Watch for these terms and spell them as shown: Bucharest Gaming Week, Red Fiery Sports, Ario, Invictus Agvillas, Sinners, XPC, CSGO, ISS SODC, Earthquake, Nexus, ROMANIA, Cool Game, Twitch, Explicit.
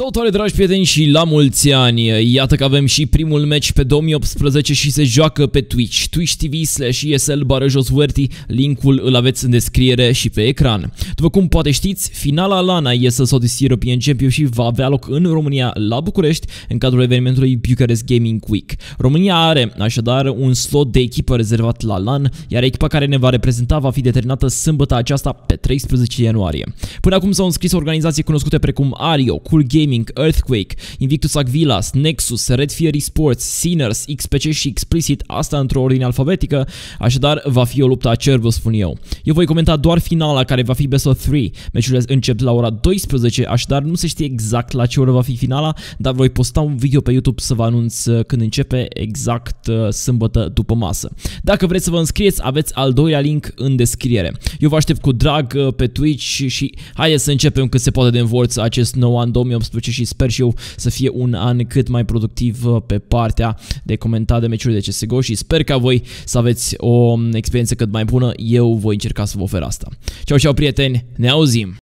Salutare dragi prieteni și la mulți ani! Iată că avem și primul meci pe 2018 și se joacă pe Twitch. twitch.tv/isl_Verti, linkul îl aveți în descriere și pe ecran. După cum poate știți, finala LAN ISS SODC European Championship va avea loc în România, la București, în cadrul evenimentului Bucharest Gaming Week. România are așadar un slot de echipă rezervat la LAN, iar echipa care ne va reprezenta va fi determinată sâmbătă aceasta pe 13 ianuarie. Până acum s-au înscris organizații cunoscute precum Ario, Cool Game, Earthquake, Invictus Agvillas, Nexus, Red Fiery Sports, Sinners, XPC și Explicit, asta într-o ordine alfabetică, așadar va fi o luptă a cer, vă spun eu. Eu voi comenta doar finala, care va fi Best of 3. Meciurile încep la ora 12, așadar nu se știe exact la ce oră va fi finala, dar voi posta un video pe YouTube să vă anunț când începe, exact sâmbătă după masă. Dacă vreți să vă înscrieți, aveți al doilea link în descriere. Eu vă aștept cu drag pe Twitch și haideți să începem cât se poate de învorț acest nou an 2018. Și sper și eu să fie un an cât mai productiv pe partea de comentat de meciurile de CSGO și sper ca voi să aveți o experiență cât mai bună. Eu voi încerca să vă ofer asta. Ceau, ceau prieteni, ne auzim!